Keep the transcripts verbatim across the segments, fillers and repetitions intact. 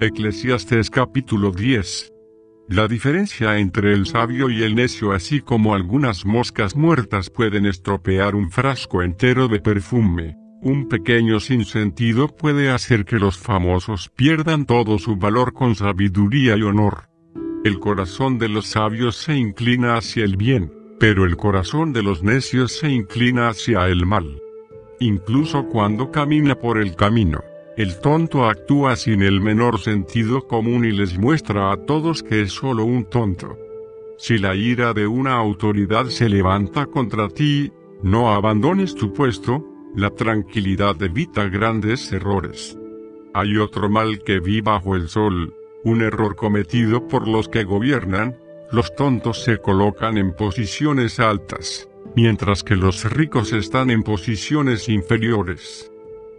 Eclesiastés capítulo diez. La diferencia entre el sabio y el necio, así como algunas moscas muertas, pueden estropear un frasco entero de perfume. Un pequeño sinsentido puede hacer que los famosos pierdan todo su valor con sabiduría y honor. El corazón de los sabios se inclina hacia el bien, pero el corazón de los necios se inclina hacia el mal. Incluso cuando camina por el camino, el tonto actúa sin el menor sentido común y les muestra a todos que es solo un tonto. Si la ira de una autoridad se levanta contra ti, no abandones tu puesto. La tranquilidad evita grandes errores. Hay otro mal que vi bajo el sol, un error cometido por los que gobiernan. Los tontos se colocan en posiciones altas, mientras que los ricos están en posiciones inferiores.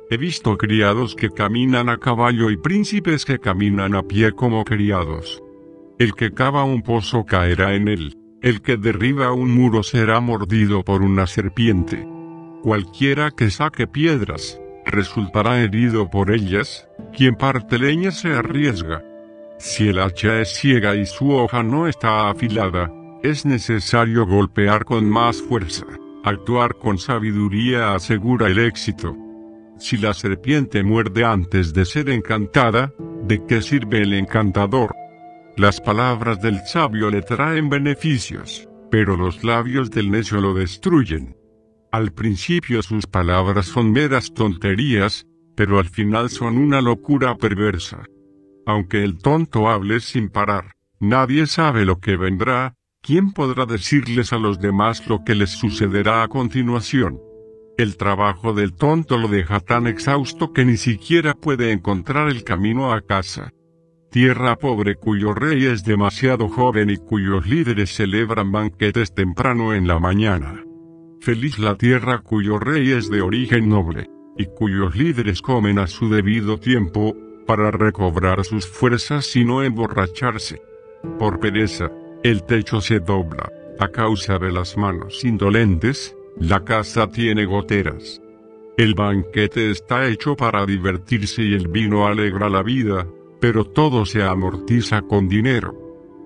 He visto criados que caminan a caballo y príncipes que caminan a pie como criados. El que cava un pozo caerá en él, el que derriba un muro será mordido por una serpiente. Cualquiera que saque piedras, resultará herido por ellas, quien parte leña se arriesga. Si el hacha es ciega y su hoja no está afilada, es necesario golpear con más fuerza. Actuar con sabiduría asegura el éxito. Si la serpiente muerde antes de ser encantada, ¿de qué sirve el encantador? Las palabras del sabio le traen beneficios, pero los labios del necio lo destruyen. Al principio sus palabras son meras tonterías, pero al final son una locura perversa. Aunque el tonto hable sin parar, nadie sabe lo que vendrá. ¿Quién podrá decirles a los demás lo que les sucederá a continuación? El trabajo del tonto lo deja tan exhausto que ni siquiera puede encontrar el camino a casa. Tierra pobre cuyo rey es demasiado joven y cuyos líderes celebran banquetes temprano en la mañana. Feliz la tierra cuyo rey es de origen noble, y cuyos líderes comen a su debido tiempo, para recobrar sus fuerzas y no emborracharse. Por pereza, el techo se dobla, a causa de las manos indolentes. La casa tiene goteras. El banquete está hecho para divertirse y el vino alegra la vida, pero todo se amortiza con dinero.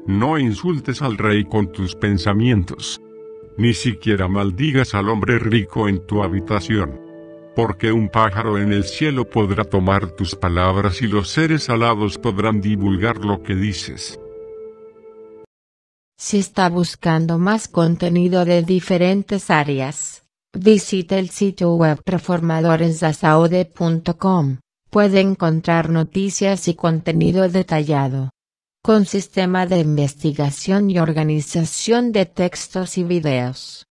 No insultes al rey con tus pensamientos. Ni siquiera maldigas al hombre rico en tu habitación. Porque un pájaro en el cielo podrá tomar tus palabras y los seres alados podrán divulgar lo que dices. Si está buscando más contenido de diferentes áreas, visite el sitio web reformadores a saude punto com. Puede encontrar noticias y contenido detallado. Con sistema de investigación y organización de textos y videos.